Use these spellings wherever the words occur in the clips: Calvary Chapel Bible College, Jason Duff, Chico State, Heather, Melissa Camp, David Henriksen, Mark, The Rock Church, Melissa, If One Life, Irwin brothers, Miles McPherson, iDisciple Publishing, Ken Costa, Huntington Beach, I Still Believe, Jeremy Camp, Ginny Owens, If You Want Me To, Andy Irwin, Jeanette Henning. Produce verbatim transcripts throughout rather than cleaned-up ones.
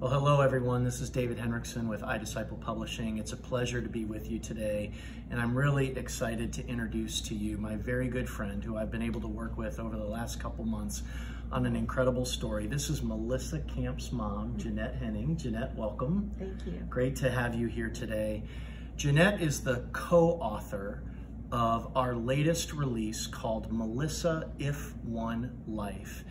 Well, hello everyone. This is David Henriksen with iDisciple Publishing. It's a pleasure to be with you today, and I'm really excited to introduce to you my very good friend who I've been able to work with over the last couple months on an incredible story. This is Melissa Camp's mom, Jeanette Henning. Jeanette, welcome. Thank you. Great to have you here today. Jeanette is the co-author of our latest release called Melissa, If One Life.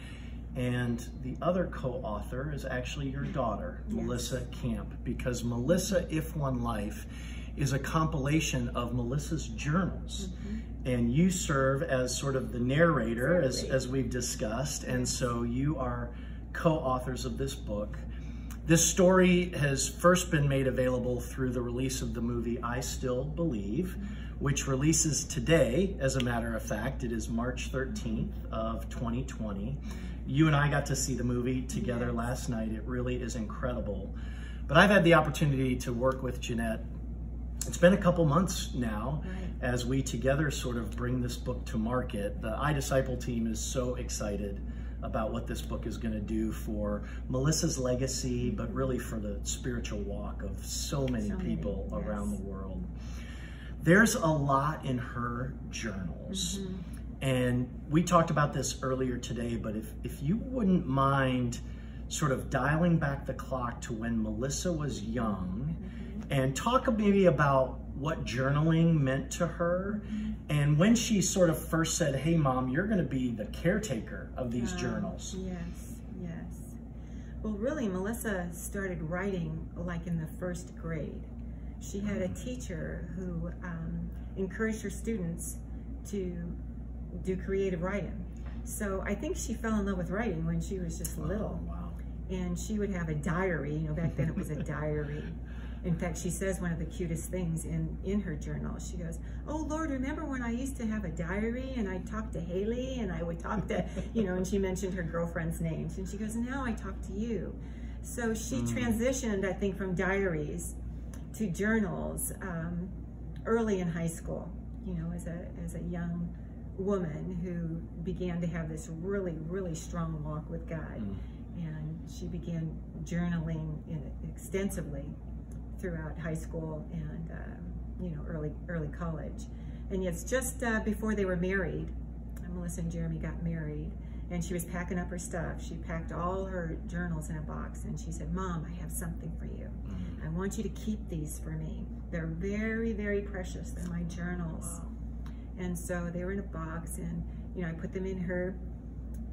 And the other co-author is actually your daughter, yes, Melissa Camp, because Melissa, If One Life, is a compilation of Melissa's journals. Mm-hmm. And you serve as sort of the narrator, as, as we've discussed, and so you are co-authors of this book. This story has first been made available through the release of the movie I Still Believe, which releases today, as a matter of fact. It is March thirteenth of twenty twenty. You and I got to see the movie together last night. It really is incredible. But I've had the opportunity to work with Jeanette. It's been a couple months now, right, as we together sort of bring this book to market. The iDisciple team is so excited about what this book is going to do for Melissa's legacy, but really for the spiritual walk of so many so people many, yes, around the world. There's a lot in her journals. Mm-hmm. And we talked about this earlier today, but if, if you wouldn't mind sort of dialing back the clock to when Melissa was young, mm-hmm, and talk maybe about what journaling meant to her, mm-hmm, and when she sort of first said, hey mom, you're gonna be the caretaker of these uh, journals. Yes, yes. Well, really, Melissa started writing like in the first grade. She had a teacher who um, encouraged her students to do creative writing. So I think she fell in love with writing when she was just little. Oh, wow. And she would have a diary, you know, back then it was a diary. In fact, she says one of the cutest things in, in her journal. She goes, oh Lord, remember when I used to have a diary and I talked to Haley and I would talk to, you know, and she mentioned her girlfriend's names. And she goes, now I talk to you. So she mm. transitioned, I think, from diaries to journals um, early in high school, you know, as a, as a young woman who began to have this really, really strong walk with God. Mm. And she began journaling extensively throughout high school and, um, you know, early, early college. And it's just uh, before they were married, Melissa and Jeremy got married, and she was packing up her stuff. She packed all her journals in a box, and she said, Mom, I have something for you. I want you to keep these for me. They're very, very precious. They're my journals. And so they were in a box, and you know, I put them in her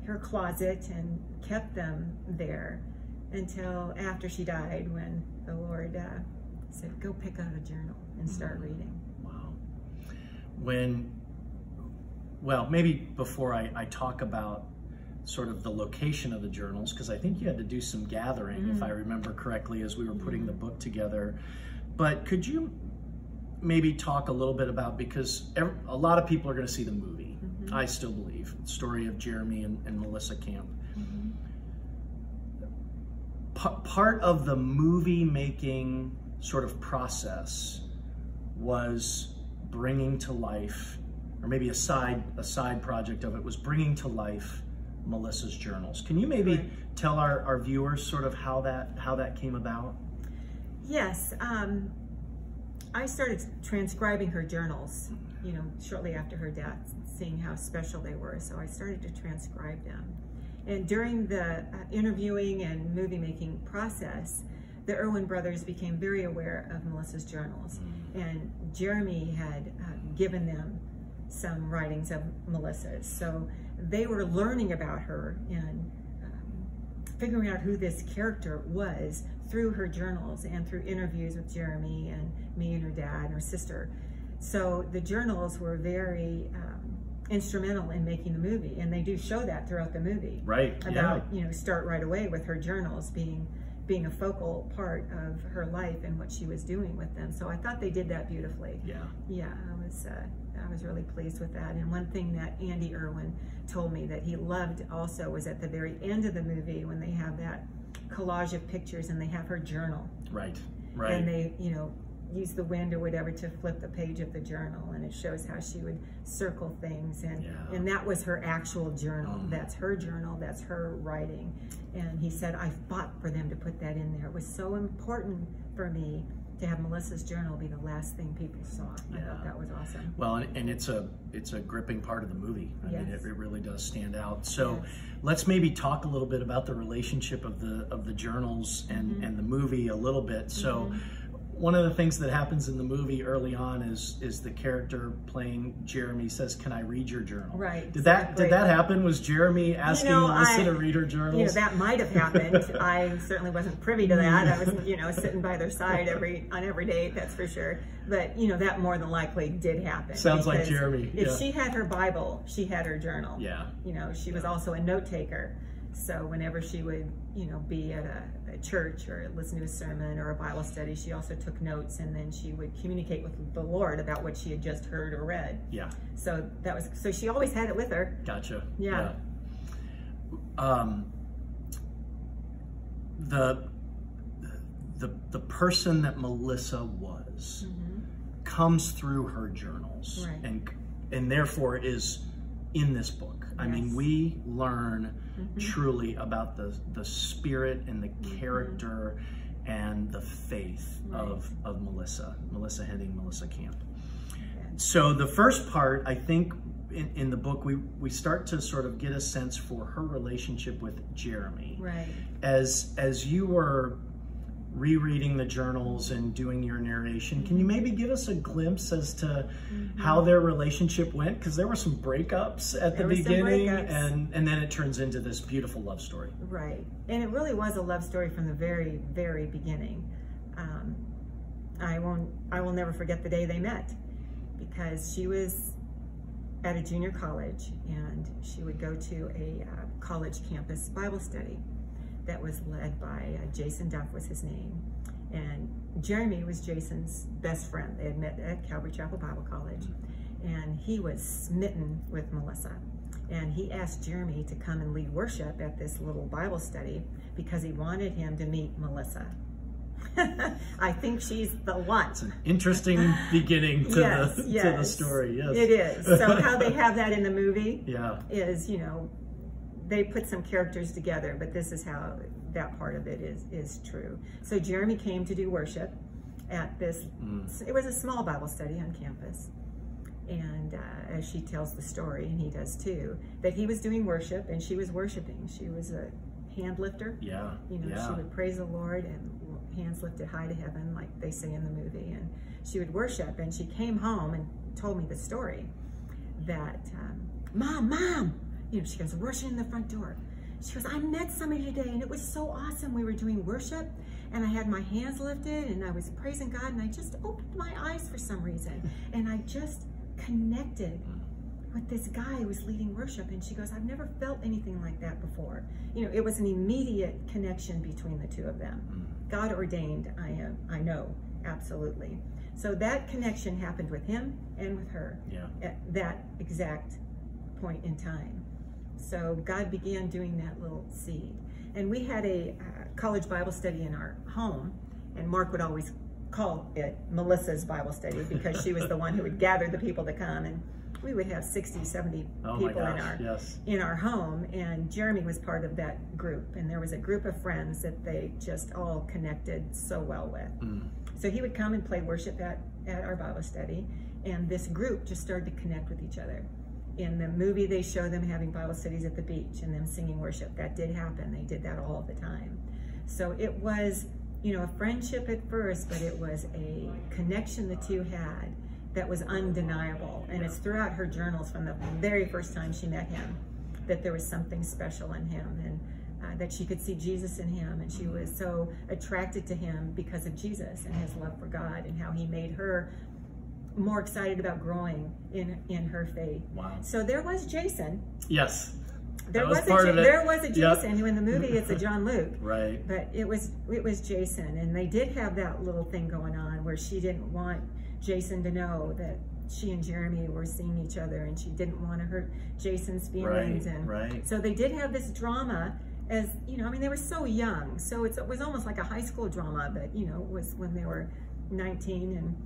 her closet and kept them there until after she died, when the Lord uh, said, go pick out a journal and start reading. Wow. When, well, maybe before I, I talk about sort of the location of the journals, because I think you had to do some gathering, mm-hmm, if I remember correctly, as we were putting mm-hmm the book together. But could you maybe talk a little bit about, because every, a lot of people are going to see the movie, mm-hmm, I Still Believe, the story of Jeremy and, and Melissa Camp. Mm-hmm. P- part of the movie-making sort of process was bringing to life, or maybe a side, a side project of it was bringing to life Melissa's journals. Can you maybe right. tell our, our viewers sort of how that how that came about? Yes, um, I started transcribing her journals, you know, shortly after her death, seeing how special they were. So I started to transcribe them. And during the uh, interviewing and movie making process, the Irwin brothers became very aware of Melissa's journals, and Jeremy had uh, given them some writings of Melissa's. So they were learning about her and um, figuring out who this character was through her journals and through interviews with Jeremy and me and her dad and her sister. So the journals were very um, instrumental in making the movie, and they do show that throughout the movie. Right. About, yeah, you know, start right away with her journals being being a focal part of her life and what she was doing with them. So I thought they did that beautifully. Yeah. Yeah, I was, uh, I was really pleased with that. And one thing that Andy Irwin told me that he loved also was at the very end of the movie when they have that collage of pictures and they have her journal. Right, right. And they, you know, use the wind or whatever to flip the page of the journal, and it shows how she would circle things, and yeah. and that was her actual journal. Mm. That's her journal, that's her writing. And he said, I fought for them to put that in there. It was so important for me to have Melissa's journal be the last thing people saw. Yeah. I thought that was awesome. Well, and, and it's a it's a gripping part of the movie. I yes. mean, it, it really does stand out. So yes. let's maybe talk a little bit about the relationship of the of the journals and, mm-hmm. and the movie a little bit. So mm-hmm. one of the things that happens in the movie early on is is the character playing Jeremy says, "Can I read your journal?" Right. Did that did that happen? Was Jeremy asking you know, Melissa I, to read her journals? You know, that might have happened. I certainly wasn't privy to that. I was, you know, sitting by their side every on every date, that's for sure. But you know, that more than likely did happen. Sounds like Jeremy. Yeah. If she had her Bible, she had her journal. Yeah. You know, she yeah. was also a note taker. So whenever she would, you know, be at a, a church or listen to a sermon or a Bible study, she also took notes, and then she would communicate with the Lord about what she had just heard or read. Yeah. So that was, so she always had it with her. Gotcha. Yeah. yeah. Um, the, the, the person that Melissa was mm-hmm. comes through her journals right. and, and therefore is in this book. I yes. mean, we learn mm-hmm. truly about the, the spirit and the character mm-hmm. and the faith right. of, of Melissa, Melissa Henning, Melissa Camp. Okay. So the first part, I think in, in the book, we, we start to sort of get a sense for her relationship with Jeremy. Right. As, as you were rereading the journals and doing your narration, can you maybe give us a glimpse as to mm-hmm. how their relationship went? Because there were some breakups at there the beginning, and, and then it turns into this beautiful love story. Right, and it really was a love story from the very, very beginning. Um, I won't, I will never forget the day they met, because she was at a junior college, and she would go to a uh, college campus Bible study that was led by uh, Jason Duff was his name. And Jeremy was Jason's best friend. They had met at Calvary Chapel Bible College. And he was smitten with Melissa. And he asked Jeremy to come and lead worship at this little Bible study because he wanted him to meet Melissa. I think she's the one. It's an interesting beginning to, yes, the, yes, to the story, yes. It is. So how they have that in the movie yeah. is, you know, they put some characters together, but this is how that part of it is is true. So Jeremy came to do worship at this, mm. it was a small Bible study on campus. And uh, as she tells the story, and he does too, that he was doing worship and she was worshiping. She was a hand lifter. Yeah. You know, yeah. she would praise the Lord and hands lifted high to heaven, like they say in the movie. And she would worship, and she came home and told me the story that, um, Mom, Mom, you know, she goes rushing in the front door. She goes, I met somebody today and it was so awesome. We were doing worship and I had my hands lifted and I was praising God and I just opened my eyes for some reason. And I just connected with this guy who was leading worship. And she goes, I've never felt anything like that before. You know, it was an immediate connection between the two of them. God ordained, I am, I know, absolutely. So that connection happened with him and with her yeah. at that exact point in time. So God began doing that little seed. And we had a uh, college Bible study in our home, and Mark would always call it Melissa's Bible study because she was the one who would gather the people to come, and we would have sixty, seventy oh people gosh, in, our, yes. in our home, and Jeremy was part of that group, and there was a group of friends that they just all connected so well with. Mm. So he would come and play worship at, at our Bible study, and this group just started to connect with each other. In the movie, they show them having Bible studies at the beach and them singing worship. That did happen. They did that all the time. So it was, you know, a friendship at first, but it was a connection the two had that was undeniable. And it's throughout her journals from the very first time she met him that there was something special in him, and uh, that she could see Jesus in him. And she was so attracted to him because of Jesus and his love for God and how he made her more excited about growing in in her faith. Wow. So there was Jason. Yes. There was, was part a, of it. There was a Jason yep. who in the movie it's a John Luke. Right. But it was it was Jason, and they did have that little thing going on where she didn't want Jason to know that she and Jeremy were seeing each other, and she didn't want to hurt Jason's feelings. Right. And right. so they did have this drama. As you know, I mean, they were so young, so it's, it was almost like a high school drama, but you know, it was when they were nineteen and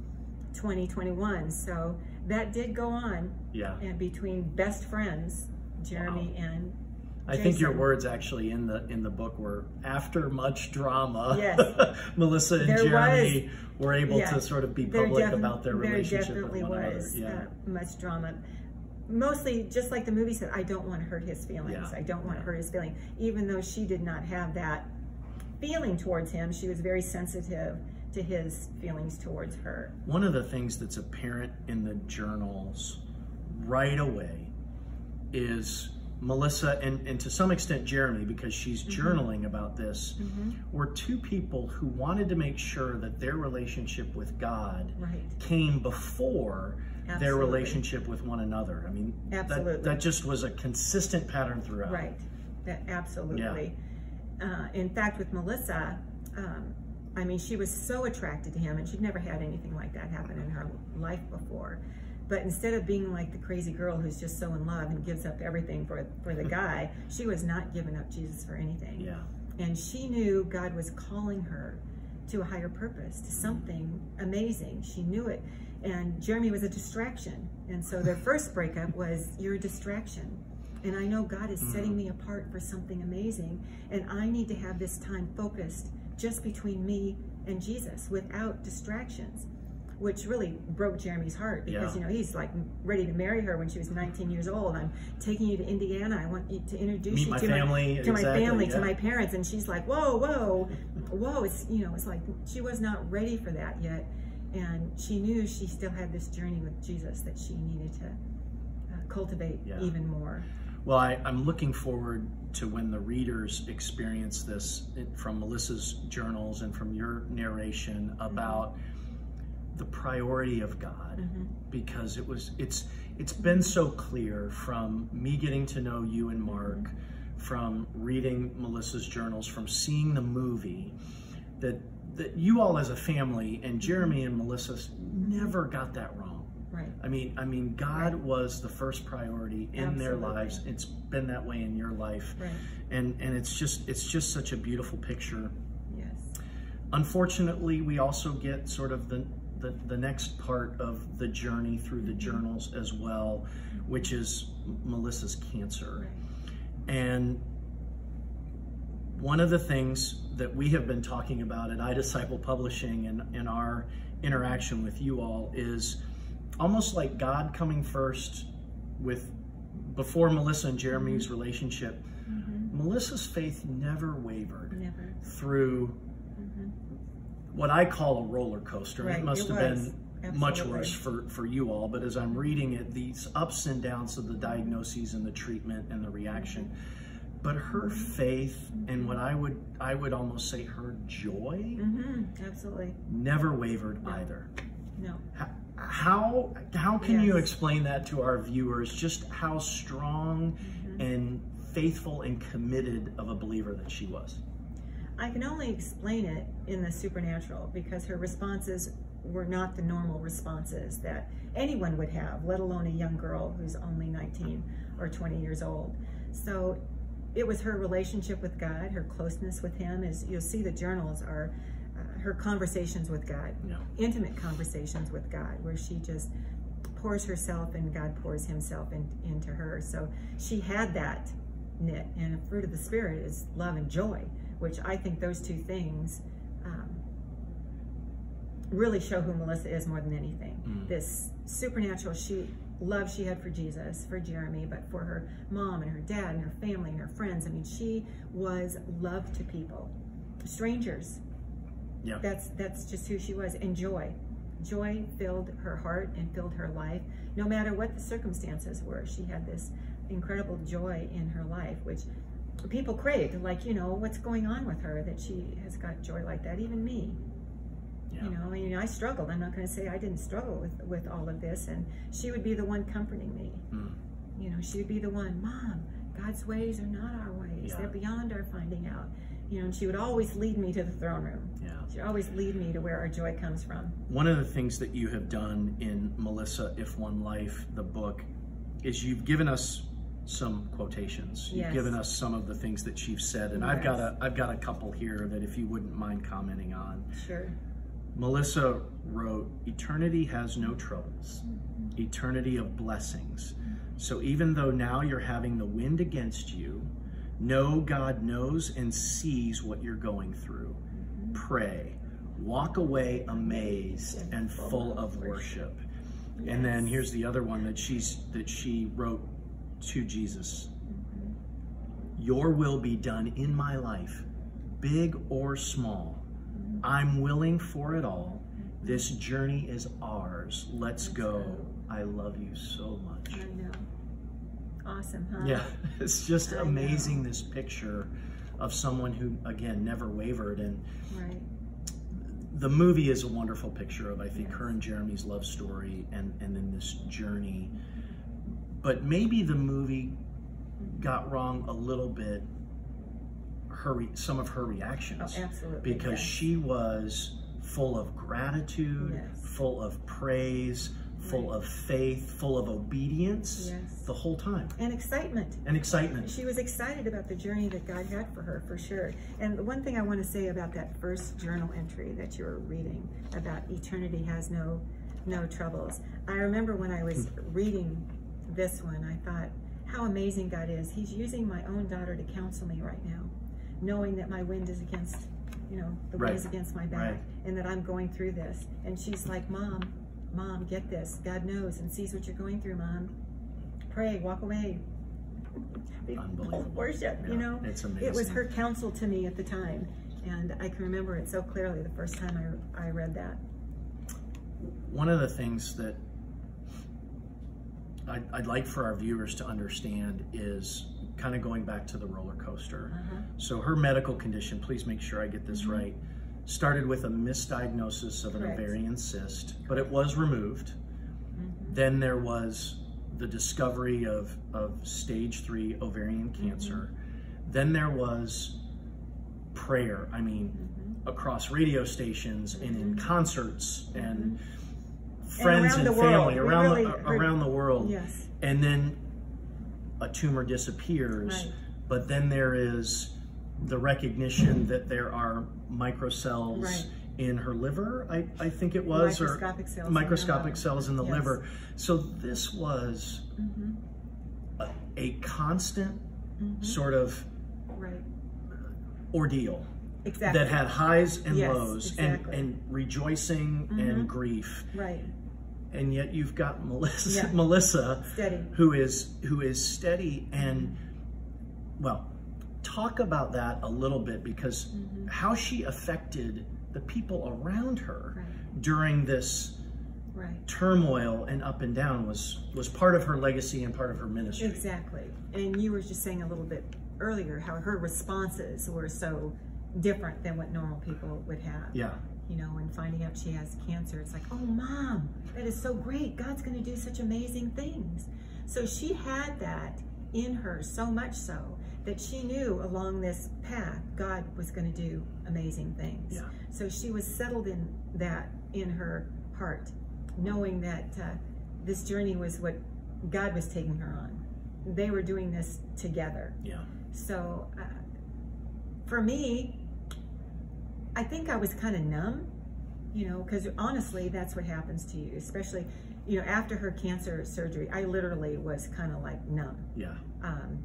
twenty, twenty-one. So that did go on. Yeah. And between best friends, Jeremy wow. and I Jason. Think your words actually in the in the book were, after much drama, yes. Melissa and there Jeremy was, were able yeah, to sort of be public about their relationship with one another. There definitely was uh, much drama. Mostly, just like the movie said, I don't want to hurt his feelings. Yeah. I don't want to hurt his feelings. Even though she did not have that feeling towards him, she was very sensitive to his feelings towards her. One of the things that's apparent in the journals right away is Melissa, and, and to some extent Jeremy, because she's journaling mm-hmm. about this, mm-hmm. were two people who wanted to make sure that their relationship with God right. came before Absolutely. Their relationship with one another. I mean, Absolutely. That, that just was a consistent pattern throughout. Right. That, absolutely. Yeah. Uh, in fact, with Melissa, um, I mean, she was so attracted to him, and she'd never had anything like that happen in her life before. But instead of being like the crazy girl who's just so in love and gives up everything for, for the guy, she was not giving up Jesus for anything. Yeah. And she knew God was calling her to a higher purpose, to something amazing. She knew it. And Jeremy was a distraction. And so their first breakup was, you're a distraction. And I know God is mm-hmm. setting me apart for something amazing. And I need to have this time focused just between me and Jesus without distractions. Which really broke Jeremy's heart because, yeah. you know, he's like ready to marry her when she was nineteen years old. I'm taking you to Indiana. I want you to introduce Meet you my to, family. My, to exactly, my family, yeah. to my parents. And she's like, whoa, whoa, whoa. It's, you know, it's like she was not ready for that yet. And she knew she still had this journey with Jesus that she needed to uh, cultivate yeah. even more. Well, I, I'm looking forward to when the readers experience this from Melissa's journals and from your narration about mm-hmm. the priority of God, mm-hmm. because it was it's it's been so clear from me getting to know you and Mark, mm-hmm. from reading Melissa's journals, from seeing the movie, that that you all as a family and Jeremy and Melissa never got that wrong. Right. I mean, I mean, God right. was the first priority in Absolutely. Their lives. It's been that way in your life, right. and and it's just it's just such a beautiful picture. Yes. Unfortunately, we also get sort of the The, the next part of the journey through the journals as well, which is Melissa's cancer. And one of the things that we have been talking about at iDisciple Publishing and in our interaction with you all is almost like God coming first with before Melissa and Jeremy's mm-hmm. relationship. Mm-hmm. Melissa's faith never wavered never. Through what I call a roller coaster. Right, it must it have was. Been Absolutely. Much worse for, for you all, but as I'm reading it, these ups and downs of the diagnoses and the treatment and the reaction, but her faith mm-hmm. and what I would I would almost say her joy mm-hmm. Absolutely. Never wavered no. either. No. How, how can yes. you explain that to our viewers, just how strong mm-hmm. and faithful and committed of a believer that she was? I can only explain it in the supernatural because her responses were not the normal responses that anyone would have, let alone a young girl who's only nineteen or twenty years old. So it was her relationship with God, her closeness with him. As you'll see, the journals are uh, her conversations with God, no. intimate conversations with God, where she just pours herself and God pours himself in, into her. So she had that knit, and a fruit of the Spirit is love and joy, which I think those two things um, really show who Melissa is more than anything. Mm. This supernatural she, love she had for Jesus, for Jeremy, but for her mom and her dad and her family and her friends. I mean, she was love to people, strangers. Yeah. That's, that's just who she was, and joy. Joy filled her heart and filled her life. No matter what the circumstances were, she had this incredible joy in her life, which people craved, like, you know, what's going on with her that she has got joy like that, even me. Yeah. You know, I mean, I struggled. I'm not going to say I didn't struggle with, with all of this, and she would be the one comforting me. Mm. You know, she would be the one, Mom, God's ways are not our ways. Yeah. They're beyond our finding out. You know, and she would always lead me to the throne room. Yeah. She would always lead me to where our joy comes from. One of the things that you have done in Melissa, If One Life, the book, is you've given us some quotations. You've yes. given us some of the things that she's said, and yes. I've got a I've got a couple here that if you wouldn't mind commenting on. Sure. Melissa wrote, "Eternity has no troubles, eternity of blessings. So even though now you're having the wind against you, know God knows and sees what you're going through. Pray, walk away amazed and full of worship." Yes. And then here's the other one that she's that she wrote to Jesus. Mm-hmm. "Your will be done in my life, big or small. Mm-hmm. I'm willing for it all. This journey is ours. Let's go. I love you so much." I know. Awesome, huh? Yeah, it's just I amazing know. This picture of someone who, again, never wavered. And right. The movie is a wonderful picture of, I think, yes. her and Jeremy's love story and, and then this journey. But maybe the movie got wrong a little bit, her some of her reactions. Oh, absolutely. Because yes. she was full of gratitude, yes. full of praise, full right. of faith, full of obedience yes. the whole time. And excitement. And excitement. She was excited about the journey that God had for her, for sure. And one thing I want to say about that first journal entry that you were reading about eternity has no, no troubles. I remember when I was reading this one, I thought, how amazing God is. He's using my own daughter to counsel me right now, knowing that my wind is against, you know, the wind right. is against my back right. and that I'm going through this. And she's like, Mom, Mom, get this. God knows and sees what you're going through, Mom. Pray, walk away. Unbelievable. Worship, yeah, you know. It's amazing. It was her counsel to me at the time. And I can remember it so clearly the first time I, I read that. One of the things that I'd, I'd like for our viewers to understand is kind of going back to the roller coaster. Uh-huh. So her medical condition, please make sure I get this mm-hmm. right, started with a misdiagnosis of an Correct. ovarian cyst, but it was removed. Mm-hmm. Then there was the discovery of, of stage three ovarian cancer. Mm-hmm. Then there was prayer, I mean, mm-hmm. across radio stations mm-hmm. and in concerts mm-hmm. and friends and, and family around, really the, around the world. Yes. And then a tumor disappears, right. but then there is the recognition that there are microcells right. in her liver, I, I think it was, microscopic or cells microscopic in cells in the yes. liver. So this was mm-hmm. a, a constant mm-hmm. sort of right. ordeal exactly. that had highs and yes, lows exactly. and, and rejoicing mm-hmm. and grief. Right. And yet you've got Melissa, yeah. Melissa steady. who is who is steady and, well, talk about that a little bit, because mm-hmm. how she affected the people around her right. during this right. turmoil and up and down was was part of her legacy and part of her ministry. Exactly. And you were just saying a little bit earlier how her responses were so different than what normal people would have. Yeah. You know, when finding out she has cancer, it's like, oh, Mom, that is so great. God's going to do such amazing things. So she had that in her so much so that she knew along this path, God was going to do amazing things. Yeah. So she was settled in that in her heart, knowing that uh, this journey was what God was taking her on. They were doing this together. Yeah. So uh, for me, I think I was kind of numb, you know, because honestly, that's what happens to you, especially, you know, after her cancer surgery, I literally was kind of like numb. Yeah. Um,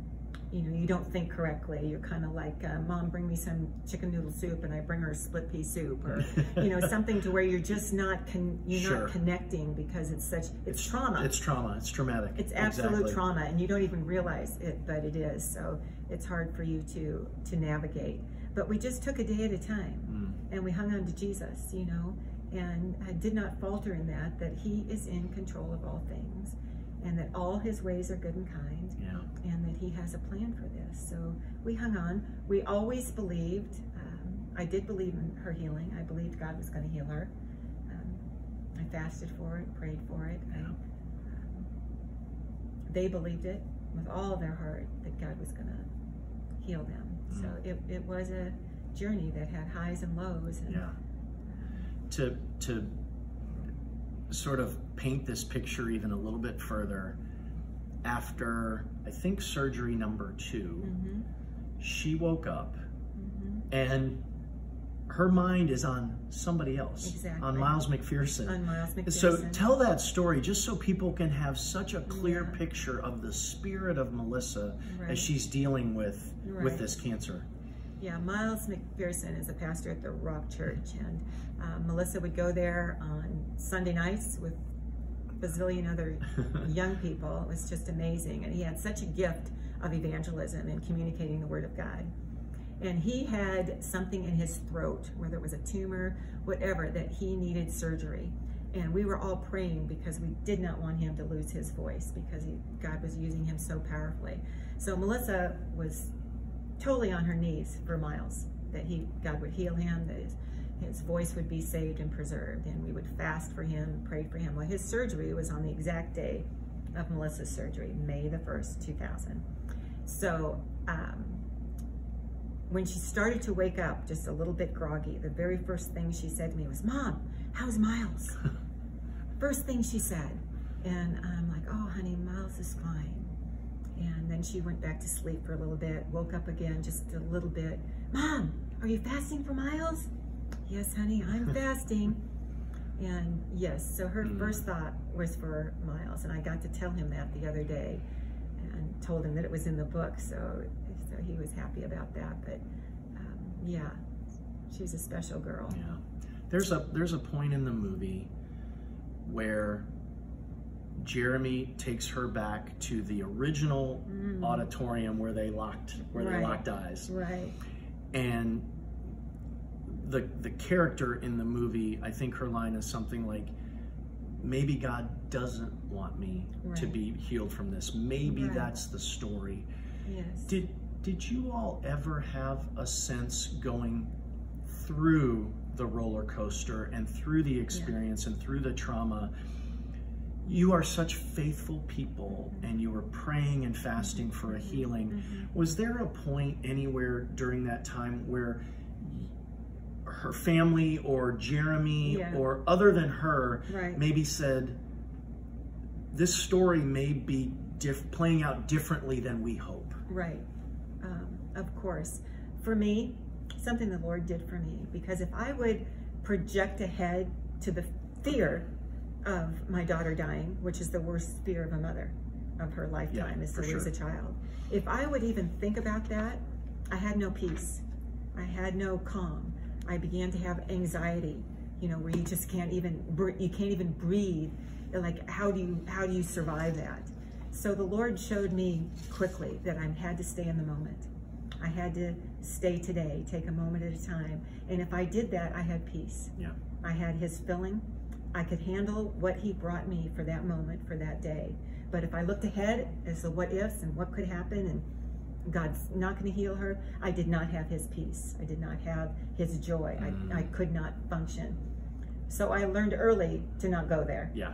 You know, you don't think correctly. You're kind of like, uh, Mom, bring me some chicken noodle soup, and I bring her a split pea soup, or you know, something to where you're just not con you're sure. not connecting because it's such it's, it's trauma. It's trauma. It's traumatic. It's absolute exactly. trauma, and you don't even realize it, but it is. So it's hard for you to to navigate. But we just took a day at a time, mm. and we hung on to Jesus, you know, and I did not falter in that. That He is in control of all things, and that all His ways are good and kind, yeah. and that He has a plan for this. So we hung on. We always believed. Um, I did believe in her healing. I believed God was going to heal her. Um, I fasted for it, prayed for it. Yeah. I, um, they believed it with all their heart that God was going to heal them. Mm. So it, it was a journey that had highs and lows. And, yeah. To, to sort of paint this picture even a little bit further, after I think surgery number two, mm-hmm. she woke up mm-hmm. and her mind is on somebody else, exactly. on Miles McPherson. On Miles McPherson. So tell that story just so people can have such a clear yeah. picture of the spirit of Melissa right. as she's dealing with, right. with this cancer. Yeah, Miles McPherson is a pastor at the Rock Church, and uh, Melissa would go there on Sunday nights with a bazillion other young people. It was just amazing, and he had such a gift of evangelism and communicating the Word of God. And he had something in his throat, whether it was a tumor, whatever, that he needed surgery. And we were all praying because we did not want him to lose his voice, because he, God was using him so powerfully. So Melissa was totally on her knees for Miles, that he, God would heal him, that his, his voice would be saved and preserved. And we would fast for him, pray for him. Well, his surgery was on the exact day of Melissa's surgery, May the first, two thousand. So um, when she started to wake up just a little bit groggy, the very first thing she said to me was, "Mom, how's Miles?" First thing she said. And I'm like, "Oh, honey, Miles is fine." And then she went back to sleep for a little bit, woke up again just a little bit. "Mom, are you fasting for Miles?" "Yes, honey, I'm fasting." And yes, so her mm. first thought was for Miles. And I got to tell him that the other day and told him that it was in the book. So, so he was happy about that. But um, yeah, she's a special girl. Yeah. There's a, there's a point in the movie where Jeremy takes her back to the original mm. auditorium where they locked where right. they locked eyes. Right. And the the character in the movie, I think her line is something like, "Maybe God doesn't want me right. to be healed from this. Maybe right. that's the story." Yes. Did did you all ever have a sense going through the roller coaster and through the experience yeah. and through the trauma? You are such faithful people, and you were praying and fasting for a healing. Mm-hmm. Was there a point anywhere during that time where her family or Jeremy yeah. or other than her right. maybe said, "This story may be diff playing out differently than we hope"? Right. Um, of course. For me, something the Lord did for me, because if I would project ahead to the fear of my daughter dying, which is the worst fear of a mother of her lifetime, yeah, is to lose sure. a child. If I would even think about that, I had no peace. I had no calm. I began to have anxiety, you know, where you just can't even, you can't even breathe. Like, how do you, how do you survive that? So the Lord showed me quickly that I had to stay in the moment. I had to stay today, take a moment at a time. And if I did that, I had peace. Yeah. I had his filling. I could handle what he brought me for that moment, for that day. But if I looked ahead as the what ifs and what could happen and God's not going to heal her, I did not have his peace. I did not have his joy. Mm. I, I could not function. So I learned early to not go there. Yeah,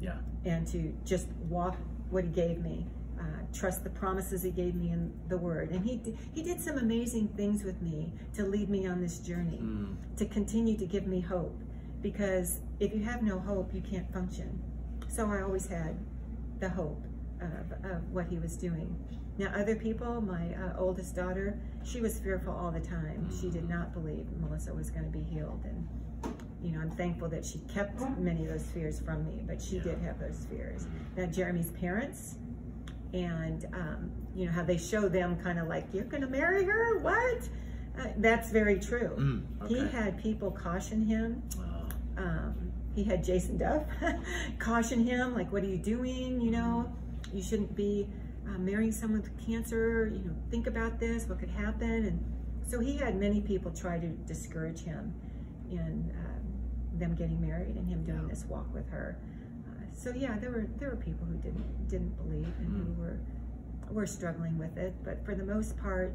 yeah. And to just walk what he gave me, uh, trust the promises he gave me in the Word. And he, he did some amazing things with me to lead me on this journey, mm. to continue to give me hope. Because if you have no hope, you can't function. So I always had the hope of, of what he was doing. Now, other people, my uh, oldest daughter, she was fearful all the time. She did not believe Melissa was going to be healed. And, you know, I'm thankful that she kept many of those fears from me, but she yeah. did have those fears. Now, Jeremy's parents, and, um, you know, how they show them kind of like, "You're going to marry her? What?" Uh, that's very true. Mm, okay. He had people caution him. Um, he had Jason Duff caution him, like, "What are you doing? You know, you shouldn't be uh, marrying someone with cancer. You know, think about this, what could happen." And so he had many people try to discourage him in uh, them getting married and him doing yeah. this walk with her. Uh, so yeah, there were there were people who didn't didn't believe and mm. who were were struggling with it. But for the most part,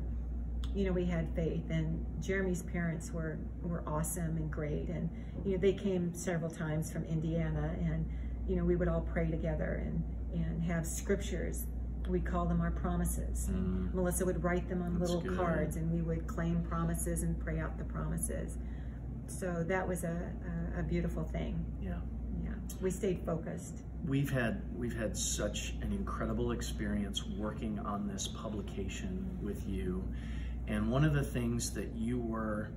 you know, we had faith, and Jeremy's parents were, were awesome and great. And, you know, they came several times from Indiana, and, you know, we would all pray together and, and have scriptures. We call them our promises. Mm. Melissa would write them on That's little good. cards, and we would claim promises and pray out the promises. So that was a, a, a beautiful thing. Yeah. Yeah. We stayed focused. We've had, we've had such an incredible experience working on this publication with you. And one of the things that you were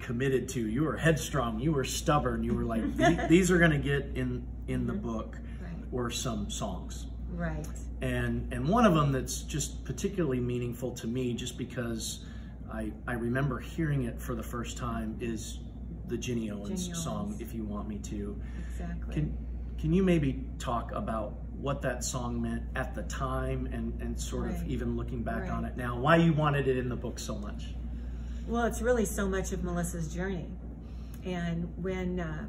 committed to. You were headstrong. You were stubborn. You were like, these, these are going to get in in the book, right, or some songs. Right. And and one of them that's just particularly meaningful to me, just because I I remember hearing it for the first time, is the Ginny Owens, Ginny Owens. song, "If You Want Me To." Exactly. Can can you maybe talk about what that song meant at the time, and and sort right. of even looking back right. on it now, why you wanted it in the book so much? Well, it's really so much of Melissa's journey. And when uh,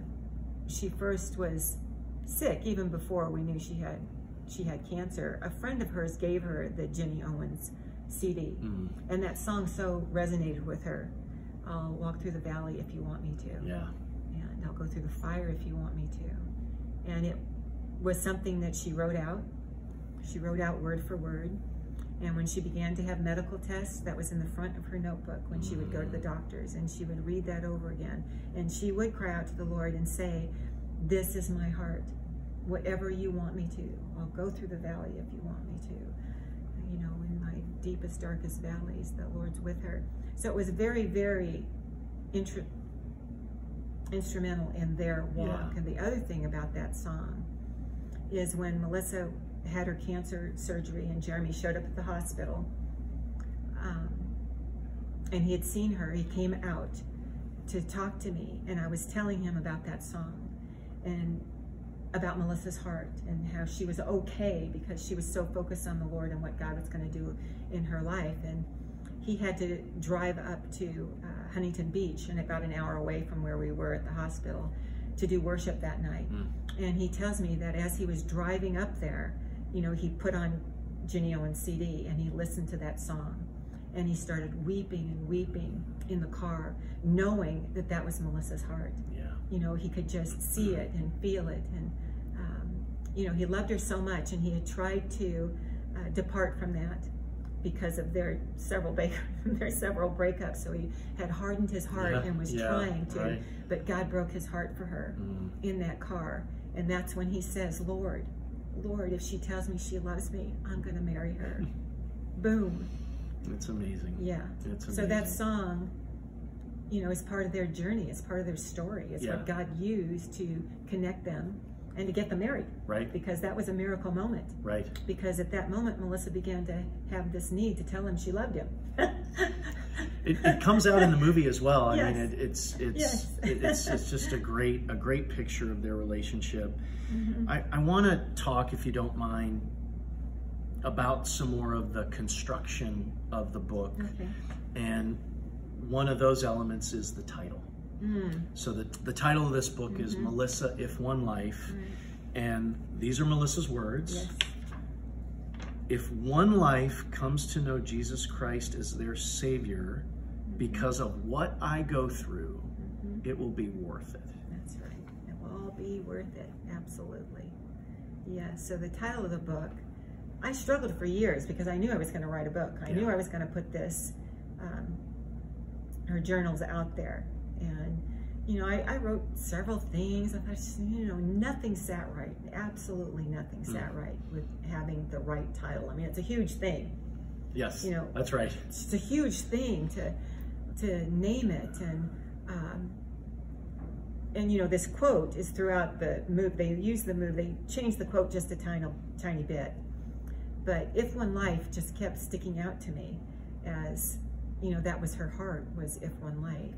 she first was sick, even before we knew she had she had cancer, a friend of hers gave her the Ginny Owens C D. Mm. And that song so resonated with her. I'll walk through the valley if you want me to. Yeah. And I'll go through the fire if you want me to. And it was something that she wrote out. She wrote out word for word. And when she began to have medical tests, that was in the front of her notebook when she would go to the doctors, and she would read that over again. And she would cry out to the Lord and say, this is my heart, whatever you want me to. I'll go through the valley if you want me to. You know, in my deepest, darkest valleys, the Lord's with her. So it was very, very intru- instrumental in their walk. Yeah. And the other thing about that song is when Melissa had her cancer surgery and Jeremy showed up at the hospital, um, and he had seen her, he came out to talk to me, and I was telling him about that song and about Melissa's heart and how she was okay because she was so focused on the Lord and what God was going to do in her life. And he had to drive up to uh, Huntington Beach, and about an hour away from where we were at the hospital, to do worship that night. Mm. And he tells me that as he was driving up there, you know, he put on Ginny Owens' C D and he listened to that song, and he started weeping and weeping in the car, knowing that that was Melissa's heart. Yeah. You know, he could just see it and feel it. And, um, you know, he loved her so much, and he had tried to uh, depart from that because of their several their several breakups. So he had hardened his heart, yeah, and was yeah, trying to, right. but God broke his heart for her mm. in that car. And that's when he says, Lord, Lord, if she tells me she loves me, I'm going to marry her. Boom. It's amazing. Yeah. It's amazing. So that song, you know, is part of their journey. It's part of their story. It's yeah. what God used to connect them and to get them married. Right. Because that was a miracle moment. Right. Because at that moment, Melissa began to have this need to tell him she loved him. It, it comes out in the movie as well. I yes. mean, it, it's it's yes. it, it's it's just a great a great picture of their relationship. Mm-hmm. I I want to talk, if you don't mind, about some more of the construction of the book, okay. and one of those elements is the title. Mm. So the the title of this book mm-hmm. is Melissa, If One Life, right. and these are Melissa's words. Yes. If one life comes to know Jesus Christ as their Savior because of what I go through, mm-hmm. it will be worth it. That's right. It will all be worth it. Absolutely. Yeah. So the title of the book, I struggled for years because I knew I was going to write a book. I yeah. knew I was going to put this, um, her journals out there. And, you know, I, I wrote several things. I thought, you know, nothing sat right. Absolutely nothing sat right with having the right title. I mean, it's a huge thing. Yes, you know, that's right. It's a huge thing to to name it, and um, and you know, this quote is throughout the movie. They use the movie. They changed the quote just a tiny tiny bit, but "If One Life" just kept sticking out to me, as you know, that was her heart, was "If One Life."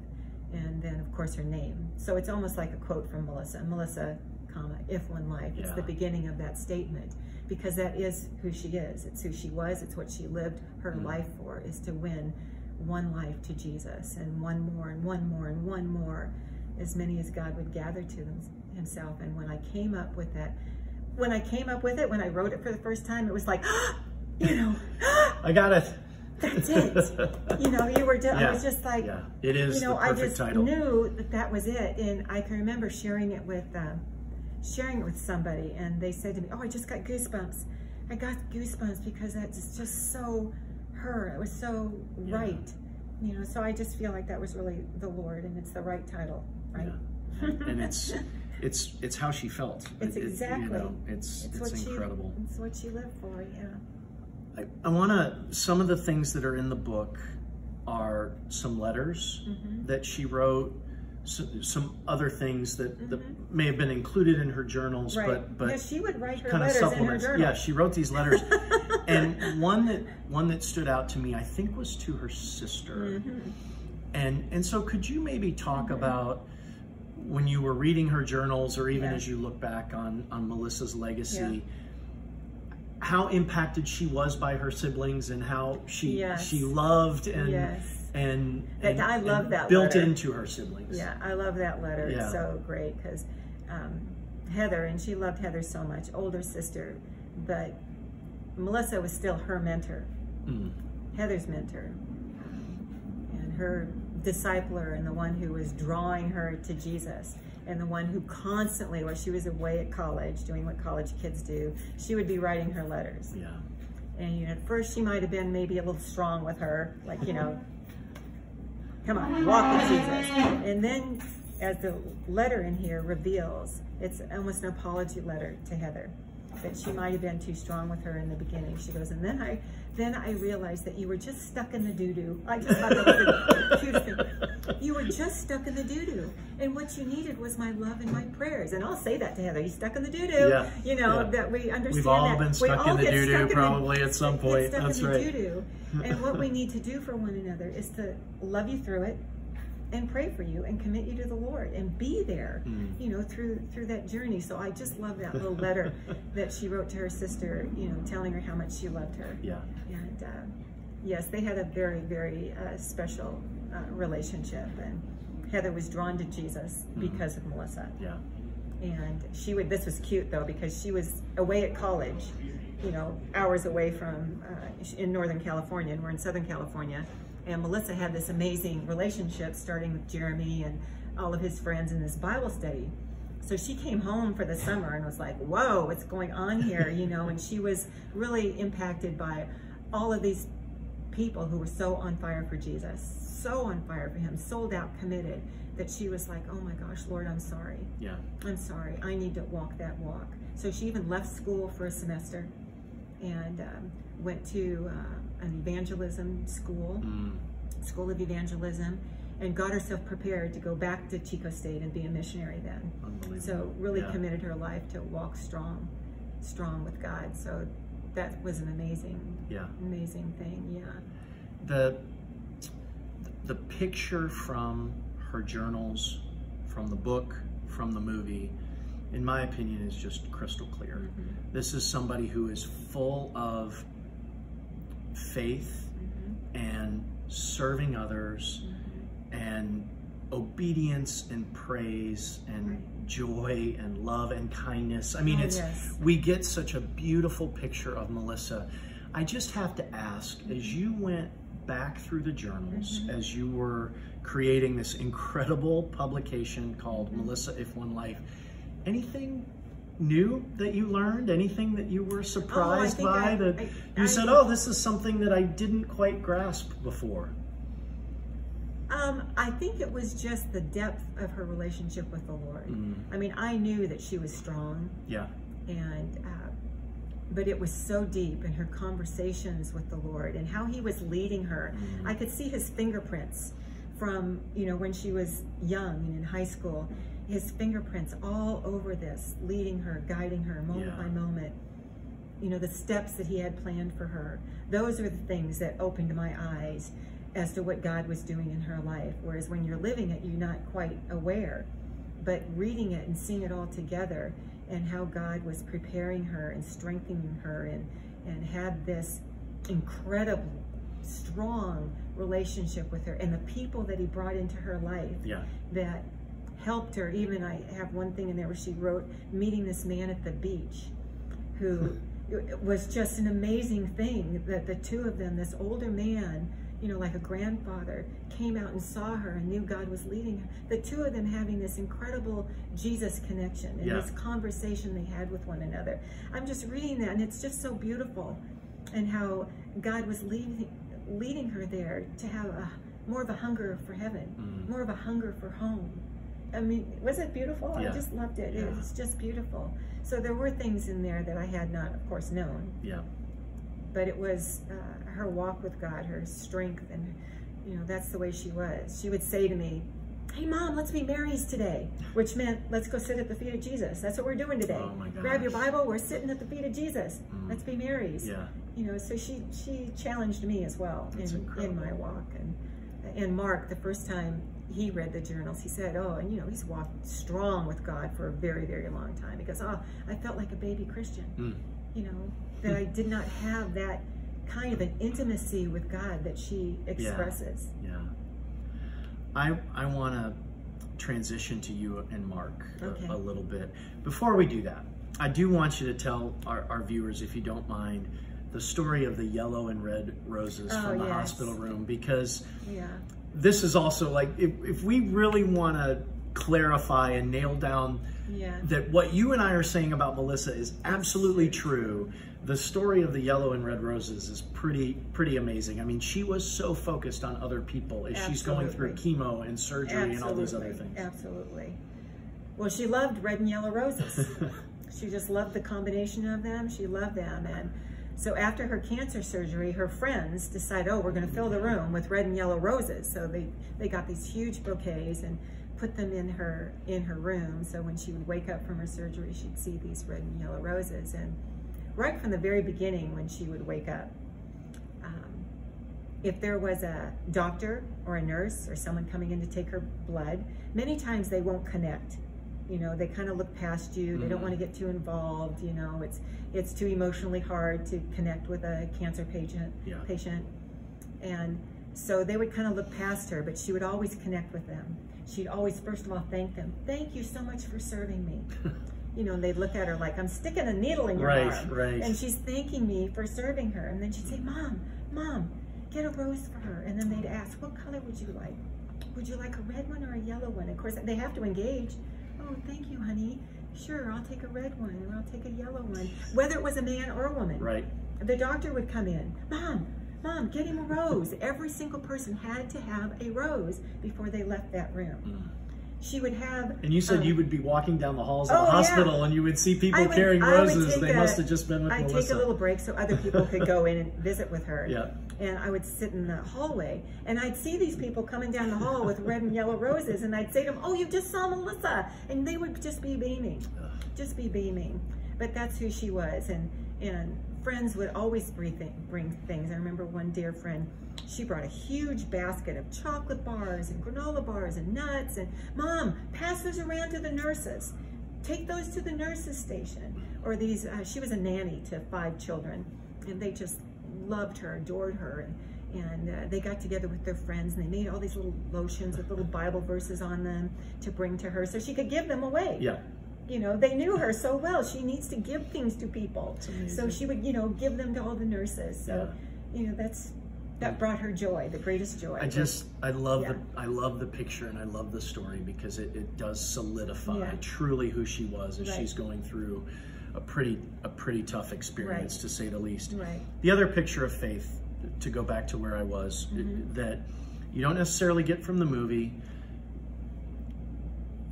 And then, of course, her name. So it's almost like a quote from Melissa. Melissa, comma, if one life. It's yeah. the beginning of that statement, because that is who she is. It's who she was. It's what she lived her mm-hmm. life for, is to win one life to Jesus, and one more and one more and one more, as many as God would gather to them, himself. And when I came up with that, when I came up with it, when I wrote it for the first time, it was like, ah! you know, ah! I got it. That's it. You know, you were just, yeah. I was just like, yeah. it is you know, the perfect I just title. Knew that that was it. And I can remember sharing it with, um, sharing it with somebody, and they said to me, oh, I just got goosebumps. I got goosebumps because that's just so her. It was so yeah. right. You know, so I just feel like that was really the Lord, and it's the right title, right? Yeah. And it's, it's, it's how she felt. It's it, exactly. It, you know, it's, it's, it's what incredible. She, it's what she lived for, yeah. I, I want to, some of the things that are in the book, are some letters mm-hmm. that she wrote, so, some other things that, mm-hmm. that may have been included in her journals, right. but but yeah, she would write her kind of supplements. In her yeah, she wrote these letters, and one that one that stood out to me, I think, was to her sister. Mm-hmm. And and so, could you maybe talk mm-hmm. about when you were reading her journals, or even yeah. as you look back on on Melissa's legacy? Yeah. How impacted she was by her siblings, and how she yes. she loved and yes. and, and I love and that built letter. Into her siblings. Yeah, I love that letter. Yeah. It's so great because um, Heather, and she loved Heather so much, older sister, but Melissa was still her mentor, mm. Heather's mentor, and her discipler, and the one who was drawing her to Jesus. And the one who constantly, while she was away at college, doing what college kids do, she would be writing her letters. Yeah. And you know, at first she might have been maybe a little strong with her, like, you know, come on, walk with Jesus. And then as the letter in here reveals, it's almost an apology letter to Heather, that she might have been too strong with her in the beginning. She goes, and then I then I realized that you were just stuck in the doo-doo. I just thought that was the cutest thing. You were just stuck in the doo-doo. And what you needed was my love and my prayers. And I'll say that to Heather, he's stuck in the doo-doo. Yeah, you know, yeah. that we understand that. We've all that. been stuck all in the doo-doo probably the, at some point. That's right. Doo-doo. And what we need to do for one another is to love you through it, and pray for you, and commit you to the Lord, and be there, mm. you know, through through that journey. So I just love that little letter that she wrote to her sister, you know, telling her how much she loved her. Yeah. And uh, yes, they had a very, very uh, special uh, relationship. And Heather was drawn to Jesus mm. because of Melissa. Yeah. And she would. This was cute though, because she was away at college, you know, hours away from uh, in Northern California, and we're in Southern California. And Melissa had this amazing relationship starting with Jeremy and all of his friends in this Bible study. So she came home for the summer and was like, whoa, what's going on here? You know, and she was really impacted by all of these people who were so on fire for Jesus, so on fire for him, sold out, committed, that she was like, oh my gosh, Lord, I'm sorry. Yeah. I'm sorry. I need to walk that walk. So she even left school for a semester and um, went to... Uh, an evangelism school, mm. school of evangelism, and got herself prepared to go back to Chico State and be a missionary then. So really yeah. committed her life to walk strong, strong with God. So that was an amazing, yeah. amazing thing, yeah. The, the picture from her journals, from the book, from the movie, in my opinion, is just crystal clear. Mm-hmm. This is somebody who is full of faith mm-hmm. and serving others mm-hmm. and obedience and praise and right. joy and love and kindness. I mean, oh, it's yes. we get such a beautiful picture of Melissa. I just have to ask, mm-hmm. as you went back through the journals, mm-hmm. as you were creating this incredible publication called mm-hmm. Melissa, If One Life, anything new that you learned? Anything that you were surprised oh, by I, that I, I, you said, oh, this is something that I didn't quite grasp before? Um, I think it was just the depth of her relationship with the Lord. Mm-hmm. I mean, I knew that she was strong. Yeah. And, uh, but it was so deep in her conversations with the Lord and how he was leading her. Mm-hmm. I could see his fingerprints from, you know, when she was young and in high school. His fingerprints all over this, leading her, guiding her moment yeah. by moment. You know, the steps that he had planned for her. Those are the things that opened my eyes as to what God was doing in her life. Whereas when you're living it, you're not quite aware. But reading it and seeing it all together and how God was preparing her and strengthening her and, and had this incredible, strong relationship with her and the people that he brought into her life yeah. that helped her. Even I have one thing in there where she wrote meeting this man at the beach who was just an amazing thing, that the two of them, this older man, you know, like a grandfather, came out and saw her and knew God was leading her. The two of them having this incredible Jesus connection and yeah. this conversation they had with one another. I'm just reading that and it's just so beautiful, and how God was leading, leading her there to have a, more of a hunger for heaven, mm. more of a hunger for home. I mean, was it beautiful? Yeah. I just loved it. Yeah. It was just beautiful. So there were things in there that I had not, of course, known. Yeah. But it was uh, her walk with God, her strength, and you know, that's the way she was. She would say to me, hey Mom, let's be Marys today, which meant let's go sit at the feet of Jesus. That's what we're doing today. Oh my gosh. Grab your Bible, we're sitting at the feet of Jesus. Mm. Let's be Marys. Yeah. You know, so she she challenged me as well in, in my walk. And and Mark, the first time he read the journals, he said, oh, and you know, he's walked strong with God for a very, very long time. He goes, oh, I felt like a baby Christian, mm. you know, that I did not have that kind of an intimacy with God that she expresses. Yeah. yeah. I, I want to transition to you and Mark okay. a, a little bit. Before we do that, I do want you to tell our, our viewers, if you don't mind, the story of the yellow and red roses oh, from the yes. hospital room, because yeah. this is also like, if, if we really want to clarify and nail down yeah. that what you and I are saying about Melissa is absolutely true, the story of the yellow and red roses is pretty pretty amazing. I mean, she was so focused on other people as absolutely. she's going through chemo and surgery absolutely. and all those other things. Absolutely. Well, she loved red and yellow roses. She just loved the combination of them. She loved them. And so after her cancer surgery, her friends decided, oh, we're going to fill the room with red and yellow roses. So they, they got these huge bouquets and put them in her in her room. So when she would wake up from her surgery, she'd see these red and yellow roses. And right from the very beginning, when she would wake up, um, if there was a doctor or a nurse or someone coming in to take her blood, many times they won't connect. You know, they kind of look past you. They don't want to get too involved. You know, it's it's too emotionally hard to connect with a cancer patient. Yeah. patient. And so they would kind of look past her, but she would always connect with them. She'd always, first of all, thank them. Thank you so much for serving me. You know, and they'd look at her like, I'm sticking a needle in your right, arm. Right. And she's thanking me for serving her. And then she'd say, Mom, Mom, get a rose for her. And then they'd ask, what color would you like? Would you like a red one or a yellow one? Of course, they have to engage. Oh, thank you, honey. Sure, I'll take a red one or I'll take a yellow one. Whether it was a man or a woman. Right. The doctor would come in. Mom, Mom, get him a rose. Every single person had to have a rose before they left that room. She would have... And you said um, you would be walking down the halls of oh, the hospital yeah. and you would see people would, carrying roses. They a, must have just been with I'd Melissa. I'd take a little break so other people could go in and visit with her. Yeah. And I would sit in the hallway and I'd see these people coming down the hall with red and yellow roses, and I'd say to them, oh, you just saw Melissa. And they would just be beaming, just be beaming. But that's who she was. And, and friends would always bring things. I remember one dear friend, she brought a huge basket of chocolate bars and granola bars and nuts, and Mom, pass those around to the nurses. Take those to the nurses station. Or these, uh, she was a nanny to five children, and they just loved her, adored her. And, and uh, they got together with their friends and they made all these little lotions with little Bible verses on them to bring to her so she could give them away. Yeah. You know, they knew her so well. She needs to give things to people. So she would, you know, give them to all the nurses. So, yeah. you know, that's, that brought her joy, the greatest joy. I just, I love yeah. the, I love the picture and I love the story, because it, it does solidify yeah. truly who she was as right. she's going through a pretty, a pretty tough experience, right. to say the least. Right. The other picture of faith, to go back to where I was, mm-hmm. that you don't necessarily get from the movie.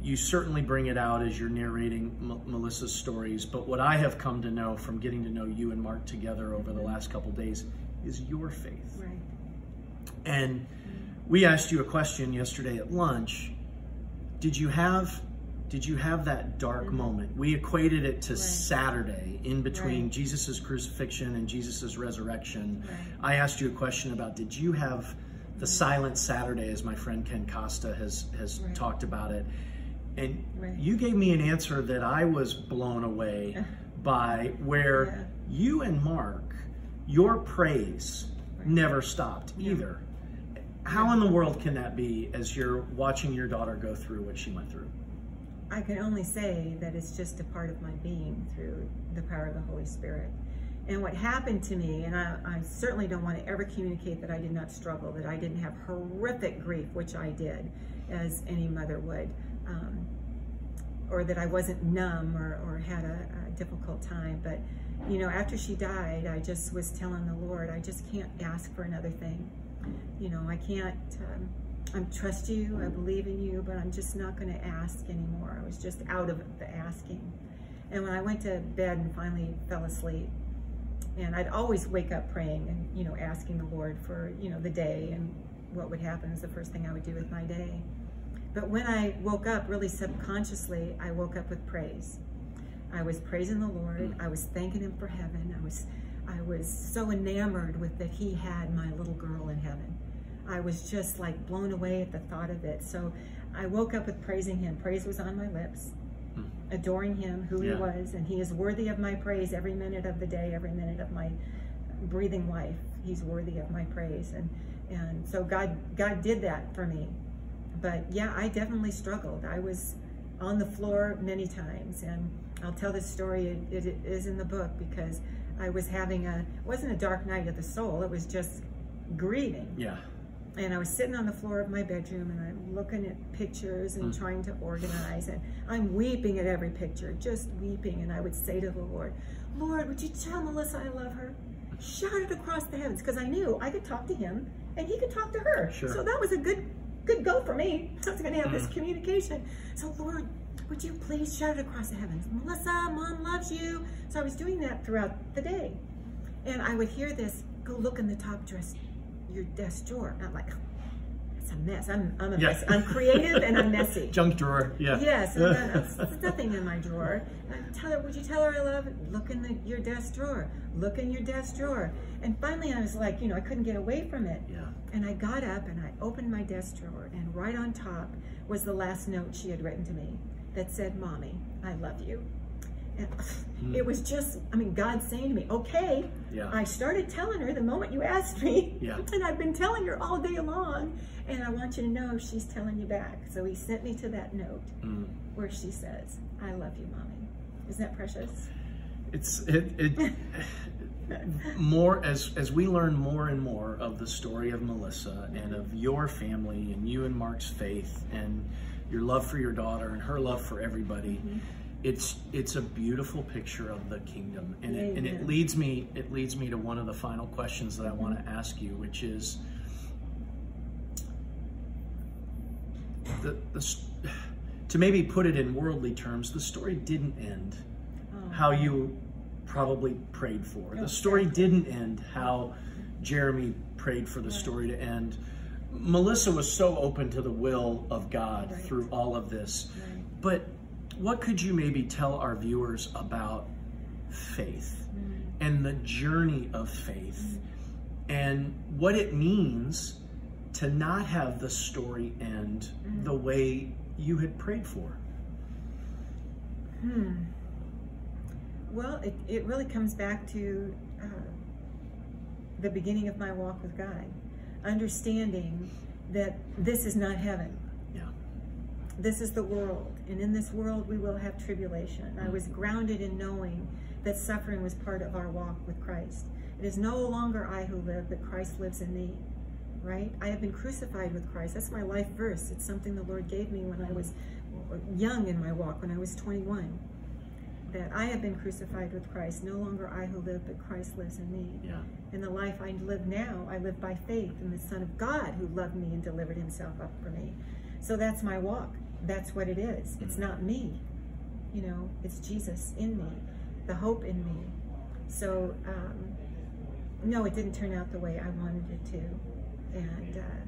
You certainly bring it out as you're narrating M Melissa's stories, but what I have come to know from getting to know you and Mark together over the last couple days is your faith. Right. And we asked you a question yesterday at lunch. Did you have, did you have that dark mm-hmm. moment? We equated it to right. Saturday, in between right. Jesus's crucifixion and Jesus's resurrection. Right. I asked you a question about, did you have the silent Saturday, as my friend Ken Costa has, has right. talked about it? And right. you gave me an answer that I was blown away by, where yeah. you and Mark, your praise right. never stopped yeah. either. How yeah. in the world can that be as you're watching your daughter go through what she went through? I can only say that it's just a part of my being through the power of the Holy Spirit. And what happened to me, and I, I certainly don't want to ever communicate that I did not struggle, that I didn't have horrific grief, which I did, as any mother would. Um, or that I wasn't numb or, or had a, a difficult time. But, you know, after she died, I just was telling the Lord, I just can't ask for another thing. You know, I can't, um, I trust you, I believe in you, but I'm just not going to ask anymore. I was just out of the asking. And when I went to bed and finally fell asleep, and I'd always wake up praying and, you know, asking the Lord for, you know, the day and what would happen is the first thing I would do with my day. But when I woke up, really subconsciously, I woke up with praise. I was praising the Lord. I was thanking him for heaven. I was, I was so enamored with that he had my little girl in heaven. I was just like blown away at the thought of it. So I woke up with praising him. Praise was on my lips, adoring him, who yeah. he was, and he is worthy of my praise every minute of the day, every minute of my breathing life. He's worthy of my praise. And, and so God, God did that for me. But yeah, I definitely struggled. I was on the floor many times, and I'll tell this story, it, it is in the book, because I was having a, it wasn't a dark night of the soul, it was just grieving. Yeah. And I was sitting on the floor of my bedroom, and I'm looking at pictures and mm. trying to organize, and I'm weeping at every picture, just weeping. And I would say to the Lord, Lord, would you tell Melissa I love her? Shout it across the heavens, because I knew I could talk to him and he could talk to her. Sure. So that was a good good go for me. I was going to have mm. this communication. So Lord, would you please shout it across the heavens? Melissa, Mom loves you. So I was doing that throughout the day. And I would hear this, go look in the top dress, your desk drawer. And I'm like, that's a mess. I'm, I'm a yeah. mess. I'm creative and I'm messy. Junk drawer, yeah. Yes, and there's nothing in my drawer. And I tell her, would you tell her I love it? Look in the, your desk drawer. Look in your desk drawer. And finally I was like, you know, I couldn't get away from it. Yeah. And I got up and I opened my desk drawer, and right on top was the last note she had written to me that said, Mommy, I love you. And mm. it was just, I mean, God saying to me, okay, yeah. I started telling her the moment you asked me, yeah. and I've been telling her all day long, and I want you to know she's telling you back. So he sent me to that note mm. where she says, I love you, Mommy. Isn't that precious? It's, it, it more, as, as we learn more and more of the story of Melissa mm-hmm. and of your family and you and Mark's faith and your love for your daughter and her love for everybody, mm-hmm. it's it's a beautiful picture of the kingdom, and it, and it leads me it leads me to one of the final questions that I want to ask you, which is the, the to maybe put it in worldly terms, the story didn't end oh. how you probably prayed for. The story didn't end how Jeremy prayed for the story to end. Melissa was so open to the will of God right. through all of this. Right. But what could you maybe tell our viewers about faith mm. and the journey of faith mm. and what it means to not have the story end mm. the way you had prayed for? Hmm. Well, it, it really comes back to uh, the beginning of my walk with God. Understanding that this is not heaven. Yeah. This is the world, and in this world we will have tribulation. I was grounded in knowing that suffering was part of our walk with Christ. It is no longer I who live, but Christ lives in me, right? I have been crucified with Christ. That's my life verse. It's something the Lord gave me when I was young in my walk, when I was twenty-one, that I have been crucified with Christ. No longer I who live, but Christ lives in me. Yeah. And the life I live now, I live by faith in the Son of God who loved me and delivered himself up for me. So that's my walk. That's what it is. It's not me. You know, it's Jesus in me, the hope in me. So, um, no, it didn't turn out the way I wanted it to. And, uh,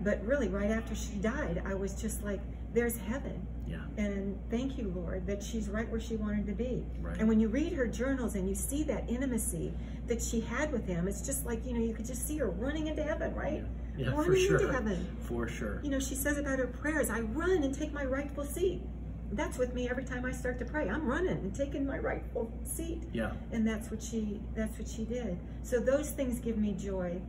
but really right after she died, I was just like, there's heaven. Yeah. And thank you, Lord, that she's right where she wanted to be. Right. And when you read her journals and you see that intimacy that she had with him, it's just like, you know, you could just see her running into heaven, right? Yeah, yeah, for sure. Into heaven. For sure. You know, she says about her prayers, I run and take my rightful seat. That's with me every time I start to pray. I'm running and taking my rightful seat. Yeah. And that's what she, that's what she did. So those things give me joy.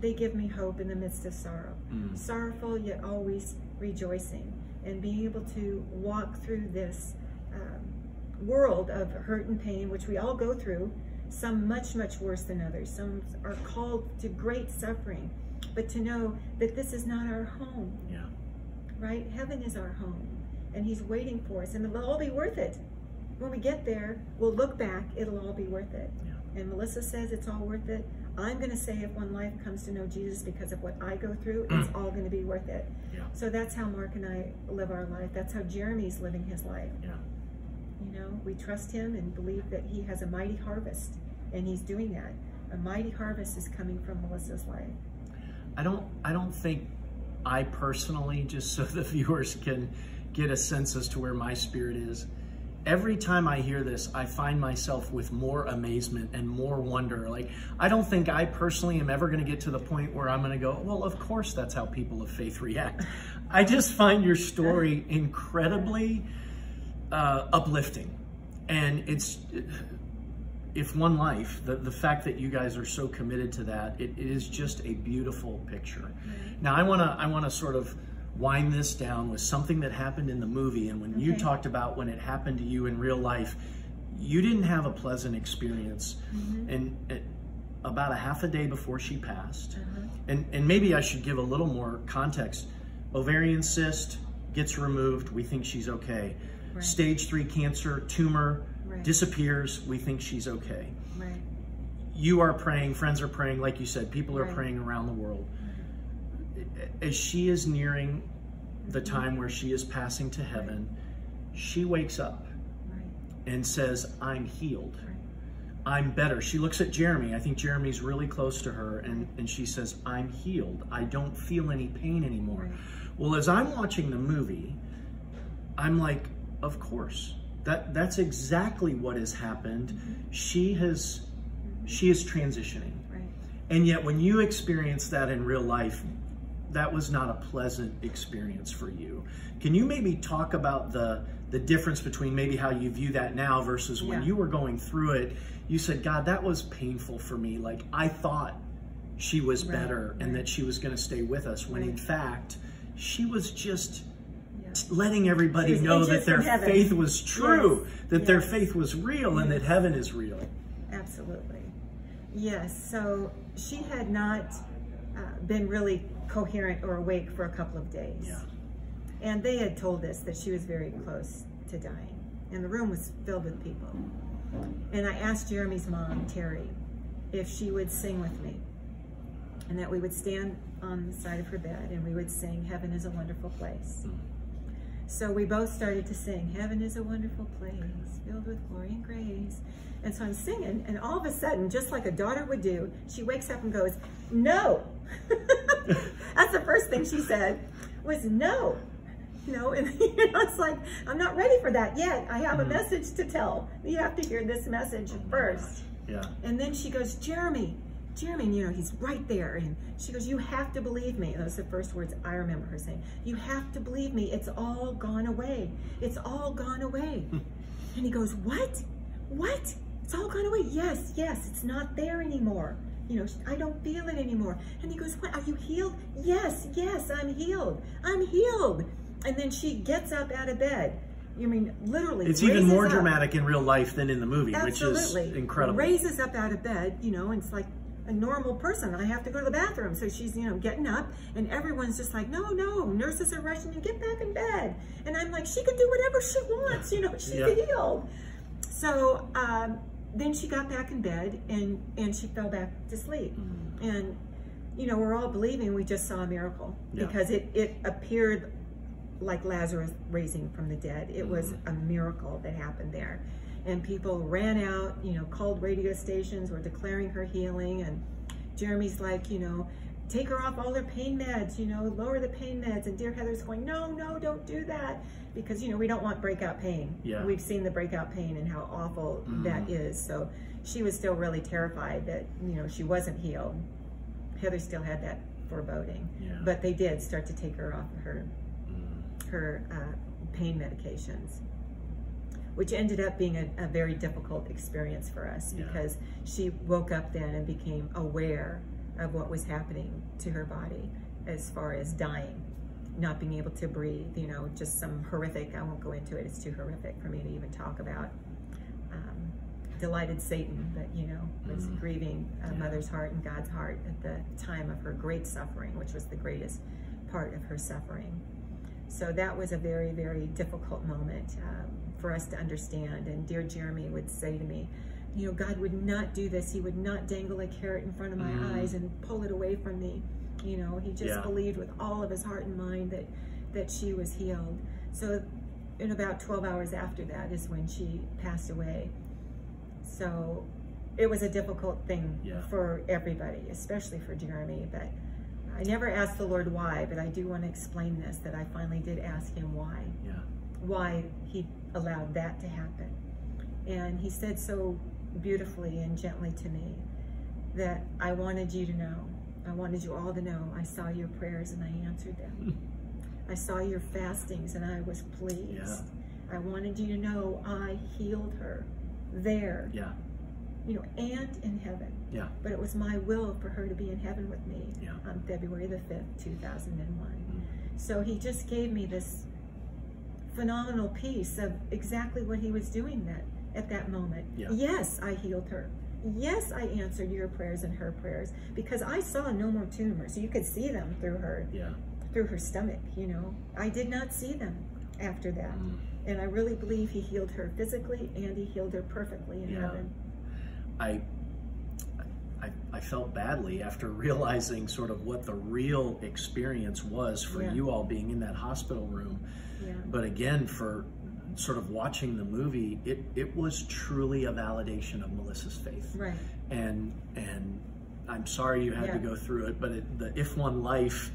They give me hope in the midst of sorrow. Mm. Sorrowful, yet always rejoicing. And being able to walk through this um, world of hurt and pain, which we all go through, some much, much worse than others. Some are called to great suffering, but to know that this is not our home, yeah. right? Heaven is our home, and he's waiting for us, and it'll all be worth it. When we get there, we'll look back, it'll all be worth it. Yeah. And Melissa says it's all worth it. I'm gonna say if one life comes to know Jesus because of what I go through, it's all gonna be worth it. Yeah. So that's how Mark and I live our life. That's how Jeremy's living his life. Yeah. You know, we trust him and believe that he has a mighty harvest, and he's doing that. A mighty harvest is coming from Melissa's life. I don't, I don't think I personally, just so the viewers can get a sense as to where my spirit is, every time I hear this, I find myself with more amazement and more wonder. Like, I don't think I personally am ever gonna get to the point where I'm gonna go, well, of course that's how people of faith react. I just find your story incredibly uh, uplifting. And it's, If One Life, the, the fact that you guys are so committed to that, it, it is just a beautiful picture. Now, I wanna, I wanna sort of wind this down with something that happened in the movie, and when okay. you talked about when it happened to you in real life, you didn't have a pleasant experience. Mm-hmm. And it, about a half a day before she passed, uh-huh. and, and maybe I should give a little more context, ovarian cyst gets removed, we think she's okay. Right. Stage three cancer, tumor, right. disappears, we think she's okay. Right. You are praying, friends are praying, like you said, people are right. praying around the world. As she is nearing the time where she is passing to heaven, she wakes up and says, I'm healed. I'm better. She looks at Jeremy. I think Jeremy's really close to her. And, and she says, I'm healed. I don't feel any pain anymore. Right. Well, as I'm watching the movie, I'm like, of course. That, that's exactly what has happened. Mm-hmm. She has, she is transitioning. Right. And yet when you experience that in real life, that was not a pleasant experience for you. Can you maybe talk about the the difference between maybe how you view that now versus when yeah. you were going through it, you said, God, that was painful for me. Like, I thought she was right. better and right. that she was gonna stay with us when right. in fact, she was just yeah. letting everybody was, know that their faith was true, yes. that yes. their faith was real yes. and that heaven is real. Absolutely. Yes, so she had not uh, been really coherent or awake for a couple of days. Yeah. And they had told us that she was very close to dying. And the room was filled with people. And I asked Jeremy's mom, Terry, if she would sing with me. And that we would stand on the side of her bed and we would sing, Heaven is a Wonderful Place. So we both started to sing, Heaven is a Wonderful Place, filled with glory and grace. And so I'm singing, and all of a sudden, just like a daughter would do, she wakes up and goes, no. That's the first thing she said, was no. No, and you know, it's like, I'm not ready for that yet. I have mm. a message to tell. You have to hear this message oh first. Yeah. And then she goes, Jeremy, Jeremy, and you know, he's right there. And she goes, you have to believe me. And those are the first words I remember her saying. You have to believe me. It's all gone away. It's all gone away. And he goes, what? What? It's all gone away. Yes, yes, it's not there anymore. You know, I don't feel it anymore. And he goes, what, are you healed? Yes, yes, I'm healed. I'm healed. And then she gets up out of bed. I mean, literally. It's even more up. dramatic in real life than in the movie, Absolutely. which is incredible. Raises up out of bed, you know, and it's like a normal person. I have to go to the bathroom. So she's, you know, getting up and everyone's just like, no, no, nurses are rushing to get back in bed. And I'm like, she can do whatever she wants, you know, she's yeah. healed. So, um, then she got back in bed and, and she fell back to sleep. Mm. And, you know, we're all believing we just saw a miracle yeah. because it, it appeared like Lazarus raising from the dead. It mm. was a miracle that happened there. And people ran out, you know, called radio stations, were declaring her healing. And Jeremy's like, you know, take her off all her pain meds, you know, lower the pain meds. And dear Heather's going, no, no, don't do that. Because, you know, we don't want breakout pain. Yeah. We've seen the breakout pain and how awful mm. that is. So she was still really terrified that, you know, she wasn't healed. Heather still had that foreboding. Yeah. But they did start to take her off her, mm. her uh, pain medications, which ended up being a, a very difficult experience for us yeah. because she woke up then and became aware of what was happening to her body as far as dying, not being able to breathe, you know, just some horrific, I won't go into it, it's too horrific for me to even talk about. Um, delighted Satan, but you know, was mm-hmm. grieving a yeah. mother's heart and God's heart at the time of her great suffering, which was the greatest part of her suffering. So that was a very, very difficult moment um, for us to understand. And dear Jeremy would say to me, you know, God would not do this. He would not dangle a carrot in front of my mm. eyes and pull it away from me. You know, he just yeah. believed with all of his heart and mind that, that she was healed. So in about twelve hours after that is when she passed away. So it was a difficult thing yeah. for everybody, especially for Jeremy. But uh, I never asked the Lord why, but I do want to explain this, that I finally did ask him why. Yeah. Why he allowed that to happen. And he said so beautifully and gently to me that I wanted you to know. I wanted you all to know I saw your prayers and I answered them. I saw your fastings and I was pleased. Yeah. I wanted you to know I healed her there. Yeah. You know, and in heaven. Yeah. But it was my will for her to be in heaven with me yeah. on February the fifth, two thousand one. Mm-hmm. So he just gave me this phenomenal piece of exactly what he was doing that at that moment. Yeah. Yes, I healed her. Yes, I answered your prayers and her prayers because I saw no more tumors. You could see them through her, yeah. through her stomach, you know. I did not see them after that. Mm-hmm. And I really believe he healed her physically and he healed her perfectly in yeah. heaven. I, I, I felt badly after realizing sort of what the real experience was for yeah. you all being in that hospital room. Yeah. But again, for sort of watching the movie, it, it was truly a validation of Melissa's faith. Right. And, and I'm sorry you had yeah. to go through it, but it, the If One Life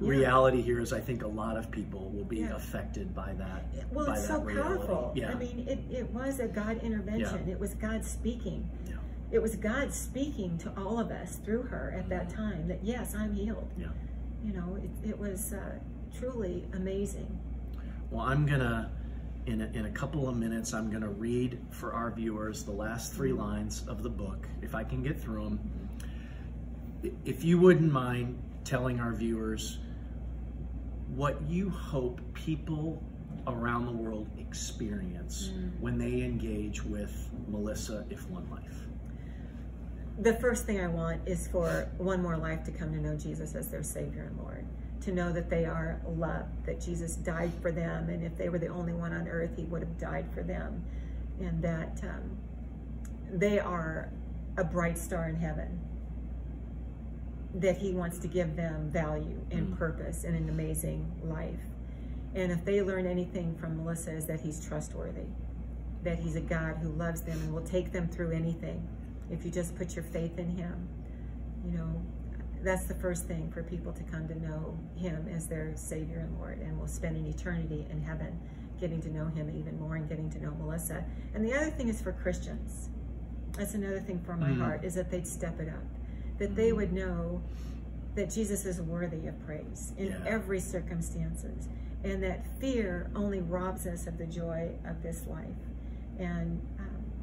yeah. reality here is I think a lot of people will be yeah. affected by that. Well, by it's that so reality. Powerful. Yeah. I mean, it, it was a God intervention. Yeah. It was God speaking. Yeah. It was God speaking to all of us through her at that time that, yes, I'm healed. Yeah. You know, it, it was uh, truly amazing. Well, I'm going to, in a, in a couple of minutes, I'm going to read for our viewers the last three lines of the book, if I can get through them. If you wouldn't mind telling our viewers what you hope people around the world experience mm. when they engage with Melissa, If One Life. The first thing I want is for one more life to come to know Jesus as their Savior and Lord, to know that they are loved, that Jesus died for them, and if they were the only one on earth, he would have died for them, and that um, they are a bright star in heaven, that he wants to give them value and mm. purpose and an amazing life. And if they learn anything from Melissa is that he's trustworthy, that he's a God who loves them and will take them through anything. If you just put your faith in him, you know, that's the first thing for people to come to know him as their Savior and Lord, and we'll spend an eternity in heaven getting to know him even more and getting to know Melissa. And the other thing is for Christians. That's another thing for my mm-hmm. heart is that they'd step it up, that mm-hmm. they would know that Jesus is worthy of praise in yeah. every circumstances, and that fear only robs us of the joy of this life. And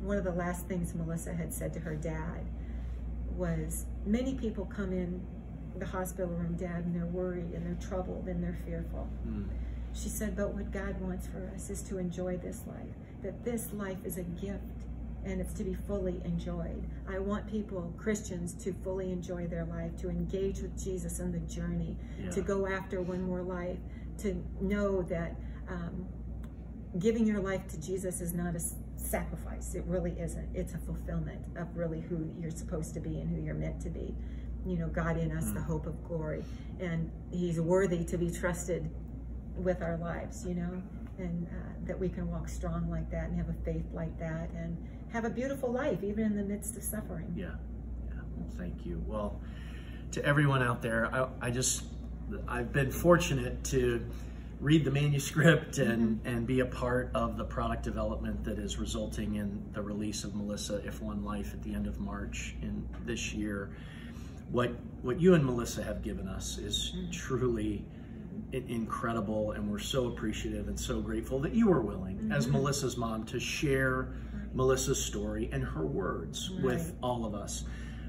one of the last things Melissa had said to her dad was, many people come in the hospital room, Dad, and they're worried and they're troubled and they're fearful. Mm. She said, but what God wants for us is to enjoy this life, that this life is a gift and it's to be fully enjoyed. I want people, Christians, to fully enjoy their life, to engage with Jesus in the journey, yeah. to go after one more life, to know that um, giving your life to Jesus is not a sacrifice. It really isn't. It's a fulfillment of really who you're supposed to be and who you're meant to be. You know, God in us, mm. the hope of glory, and he's worthy to be trusted with our lives, you know, and uh, that we can walk strong like that and have a faith like that and have a beautiful life, even in the midst of suffering. Yeah. Yeah. Well, thank you. Well, to everyone out there, I, I just, I've been fortunate to read the manuscript and, mm-hmm. and be a part of the product development that is resulting in the release of Melissa, If One Life, at the end of March in this year. What, what you and Melissa have given us is mm-hmm. truly incredible, and we're so appreciative and so grateful that you were willing, mm-hmm. as Melissa's mom, to share right. Melissa's story and her words right. with all of us.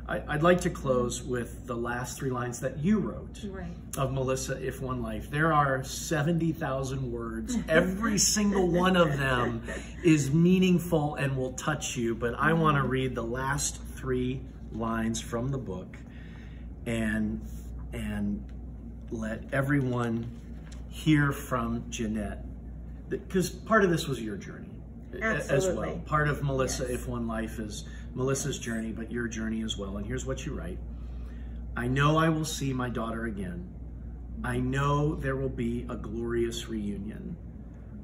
I, I'd like to close with the last three lines that you wrote right. of Melissa, If One Life. There are seventy thousand words. Every single one of them is meaningful and will touch you, but I want to read the last three lines from the book and, and let everyone hear from Jeanette, because part of this was your journey. Absolutely. As well. Part of Melissa, yes. If One Life, is Melissa's journey, but your journey as well. And here's what you write. I know I will see my daughter again. I know there will be a glorious reunion.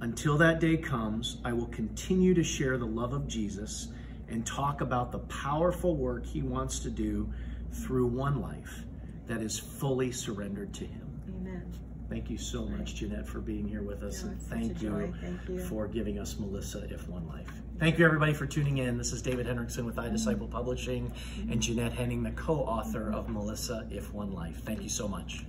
Until that day comes, I will continue to share the love of Jesus and talk about the powerful work he wants to do through one life, that is fully surrendered to him. Amen. Thank you so much, Jeanette, for being here with us. Yeah, and thank you, thank you for giving us Melissa, If One Life. Thank you, everybody, for tuning in. This is David Henriksen with iDisciple Publishing and Jeanette Henning, the co-author of Melissa, If One Life. Thank you so much.